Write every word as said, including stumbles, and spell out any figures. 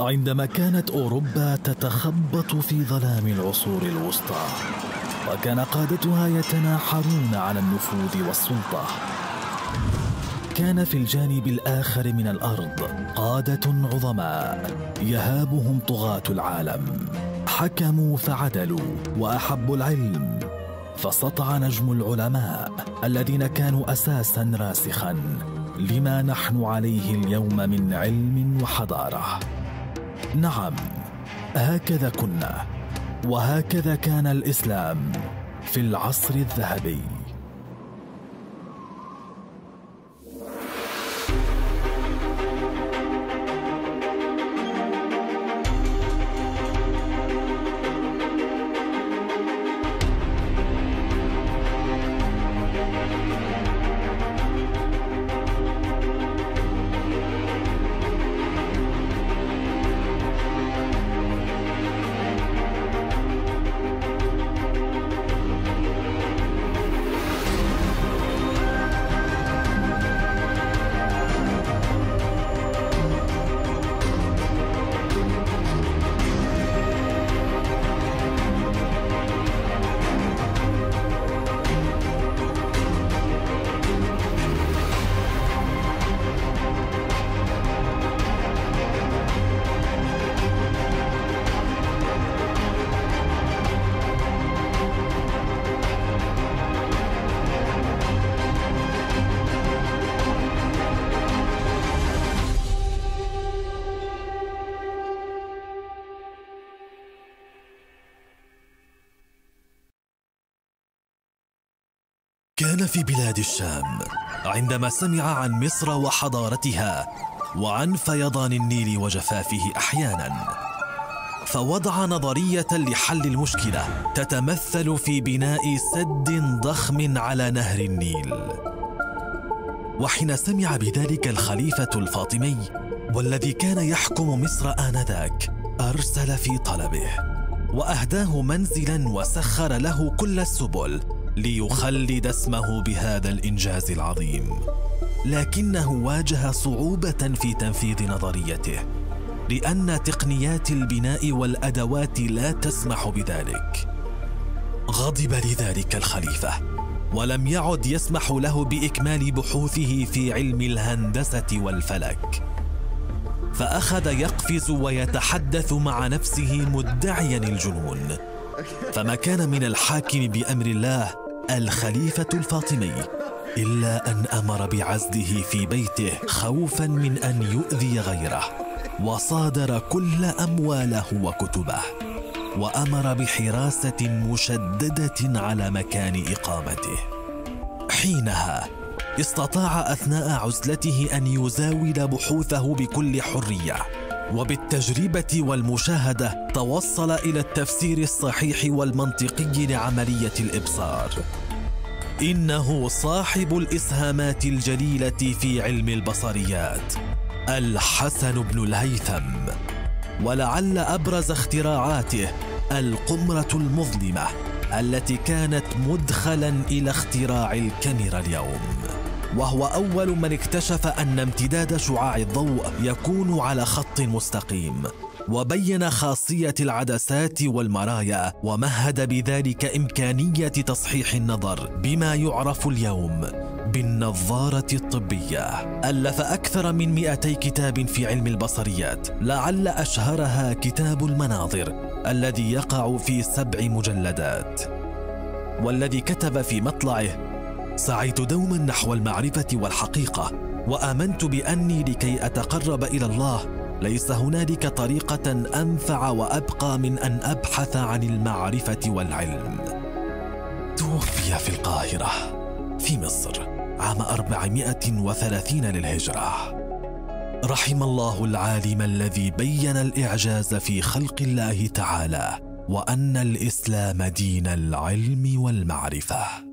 عندما كانت أوروبا تتخبط في ظلام العصور الوسطى، وكان قادتها يتناحرون على النفوذ والسلطة. كان في الجانب الآخر من الأرض قادة عظماء يهابهم طغاة العالم، حكموا فعدلوا وأحبوا العلم، فسطع نجم العلماء الذين كانوا أساساً راسخاً لما نحن عليه اليوم من علم وحضارة. نعم، هكذا كنا، وهكذا كان الإسلام في العصر الذهبي. كان في بلاد الشام عندما سمع عن مصر وحضارتها وعن فيضان النيل وجفافه أحياناً، فوضع نظرية لحل المشكلة تتمثل في بناء سد ضخم على نهر النيل. وحين سمع بذلك الخليفة الفاطمي والذي كان يحكم مصر آنذاك، أرسل في طلبه وأهداه منزلاً وسخر له كل السبل ليخلد اسمه بهذا الإنجاز العظيم. لكنه واجه صعوبة في تنفيذ نظريته، لأن تقنيات البناء والأدوات لا تسمح بذلك. غضب لذلك الخليفة، ولم يعد يسمح له بإكمال بحوثه في علم الهندسة والفلك، فأخذ يقفز ويتحدث مع نفسه مدعياً الجنون. فما كان من الحاكم بأمر الله الخليفة الفاطمي إلا أن أمر بعزله في بيته خوفاً من أن يؤذي غيره، وصادر كل أمواله وكتبه، وأمر بحراسة مشددة على مكان إقامته. حينها استطاع أثناء عزلته أن يزاول بحوثه بكل حرية، وبالتجربة والمشاهدة توصل إلى التفسير الصحيح والمنطقي لعملية الإبصار. إنه صاحب الإسهامات الجليلة في علم البصريات، الحسن بن الهيثم، ولعل أبرز اختراعاته القمرة المظلمة التي كانت مدخلاً إلى اختراع الكاميرا اليوم، وهو أول من اكتشف أن امتداد شعاع الضوء يكون على خط مستقيم، وبين خاصية العدسات والمرايا، ومهد بذلك إمكانية تصحيح النظر بما يعرف اليوم بالنظارة الطبية. ألف أكثر من مئتي كتاب في علم البصريات، لعل أشهرها كتاب المناظر الذي يقع في سبع مجلدات، والذي كتب في مطلعه: سعيت دوما نحو المعرفة والحقيقة، وآمنت بأني لكي أتقرب إلى الله ليس هنالك طريقة أنفع وأبقى من أن أبحث عن المعرفة والعلم. توفي في القاهرة في مصر عام أربعمائة وثلاثين للهجرة. رحم الله العالم الذي بين الإعجاز في خلق الله تعالى، وأن الإسلام دين العلم والمعرفة.